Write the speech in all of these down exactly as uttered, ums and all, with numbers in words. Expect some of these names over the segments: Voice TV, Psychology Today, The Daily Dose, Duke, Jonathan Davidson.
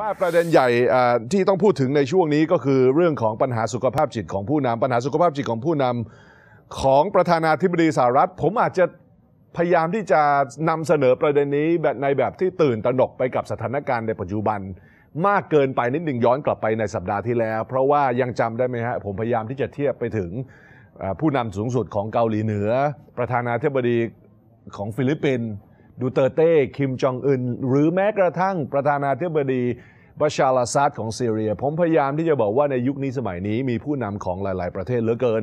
ว่าประเด็นใหญ่ที่ต้องพูดถึงในช่วงนี้ก็คือเรื่องของปัญหาสุขภาพจิตของผู้นำปัญหาสุขภาพจิตของผู้นำของประธานาธิบดีสหรัฐผมอาจจะพยายามที่จะนำเสนอประเด็นนี้แบบในแบบที่ตื่นตระหนกไปกับสถานการณ์ในปัจจุบันมากเกินไปนิดหนึ่งย้อนกลับไปในสัปดาห์ที่แล้วเพราะว่ายังจำได้ไหมฮะผมพยายามที่จะเทียบไปถึงผู้นำสูงสุดของเกาหลีเหนือประธานาธิบดีของฟิลิปปินส์ดูเตอร์เต้คิมจองอึนหรือแม้กระทั่งประธานาธิบดีบัชาร์ อัล อาซาดของซีเรียผมพยายามที่จะบอกว่าในยุคนี้สมัยนี้มีผู้นำของหลายๆประเทศเหลือเกิน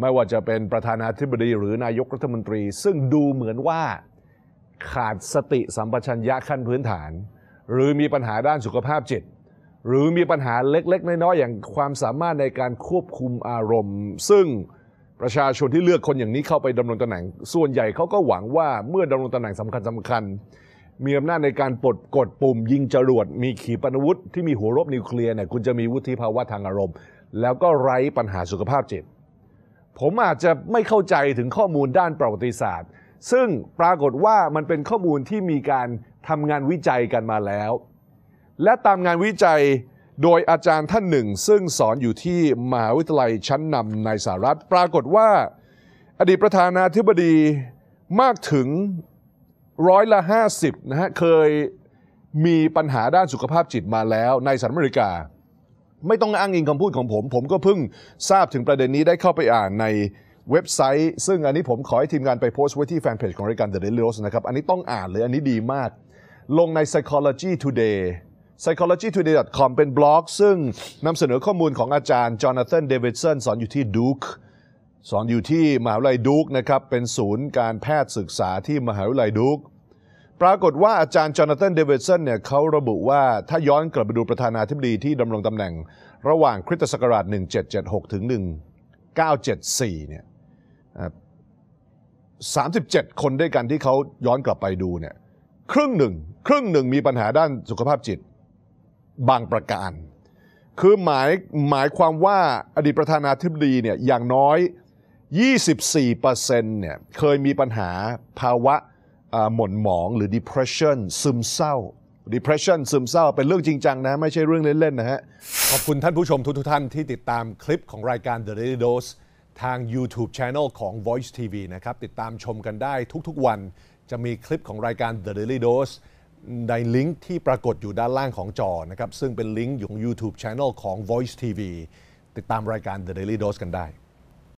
ไม่ว่าจะเป็นประธานาธิบดีหรือนายกรัฐมนตรีซึ่งดูเหมือนว่าขาดสติสัมปชัญญะขั้นพื้นฐานหรือมีปัญหาด้านสุขภาพจิตหรือมีปัญหาเล็กๆน้อยๆอย่างความสามารถในการควบคุมอารมณ์ซึ่งประชาชนที่เลือกคนอย่างนี้เข้าไปดำรงตำแหน่งส่วนใหญ่เขาก็หวังว่าเมื่อดำรงตำแหน่งสำคัญสำคัญมีอำนาจในการปลดกดปุ่มยิงจรวดมีขีปนาวุธที่มีหัวรบนิวเคลียร์เนี่ยคุณจะมีวุฒิภาวะทางอารมณ์แล้วก็ไร้ปัญหาสุขภาพจิตผมอาจจะไม่เข้าใจถึงข้อมูลด้านประวัติศาสตร์ซึ่งปรากฏว่ามันเป็นข้อมูลที่มีการทำงานวิจัยกันมาแล้วและตามงานวิจัยโดยอาจารย์ท่านหนึ่งซึ่งสอนอยู่ที่มหาวิทยาลัยชั้นนำในสหรัฐปรากฏว่าอดีตประธานาธิบดีมากถึงร้อยละห้าสิบนะฮะเคยมีปัญหาด้านสุขภาพจิตมาแล้วในสหรัฐอเมริกาไม่ต้องอ้างอิงคำพูดของผมผมก็เพิ่งทราบถึงประเด็นนี้ได้เข้าไปอ่านในเว็บไซต์ซึ่งอันนี้ผมขอให้ทีมงานไปโพสต์ไว้ที่แฟนเพจของรายการ The Daily Dose นะครับอันนี้ต้องอ่านเลยอันนี้ดีมากลงใน Psychology Today psychology today ดอท คอม เป็นบล็อกซึ่งนำเสนอข้อมูลของอาจารย์จอนาธานเดวิดสันสอนอยู่ที่ดูคสอนอยู่ที่มหาวิทยาลัยดูคนะครับเป็นศูนย์การแพทย์ศึกษาที่มหาวิทยาลัยดูคปรากฏว่าอาจารย์จอนาธานเดวิดสันเนี่ยเขาระบุว่าถ้าย้อนกลับไปดูประธานาธิบดีที่ดำรงตำแหน่งระหว่างคริสตศักราชหนึ่งพันเจ็ดร้อยเจ็ดสิบหกถึงหนึ่งพันเก้าร้อยเจ็ดสิบสี่เนี่ยสามสิบเจ็ดคนด้วยกันที่เขาย้อนกลับไปดูเนี่ยครึ่งหนึ่งครึ่งหนึ่งมีปัญหาด้านสุขภาพจิตบางประการคือหมายหมายความว่าอดีตประธานาธิบดีเนี่ยอย่างน้อย ยี่สิบสี่เปอร์เซ็นต์ เนี่ยเคยมีปัญหาภาวะหม่นหมองหรือ depression ซึมเศร้า depression ซึมเศร้าเป็นเรื่องจริงจังนะไม่ใช่เรื่องเล่นๆนะฮะขอบคุณท่านผู้ชมทุกๆท่านที่ติดตามคลิปของรายการ The Daily Dose ทาง YouTube Channel ของ Voice ที วี นะครับติดตามชมกันได้ทุกๆวันจะมีคลิปของรายการ The Daily Doseในลิงก์ที่ปรากฏอยู่ด้านล่างของจอนะครับซึ่งเป็นลิงก์ของ YouTube Channel ของ Voice ที วี ติดตามรายการ The Daily Dose กันได้